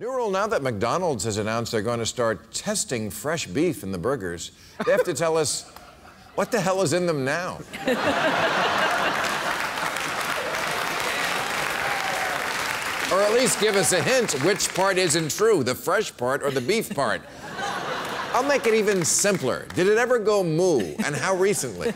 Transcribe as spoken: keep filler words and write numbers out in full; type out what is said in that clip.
New rule now that McDonald's has announced they're going to start testing fresh beef in the burgers. They have to tell us what the hell is in them now. Or at least give us a hint which part isn't true, the fresh part or the beef part. I'll make it even simpler. Did it ever go moo, and how recently?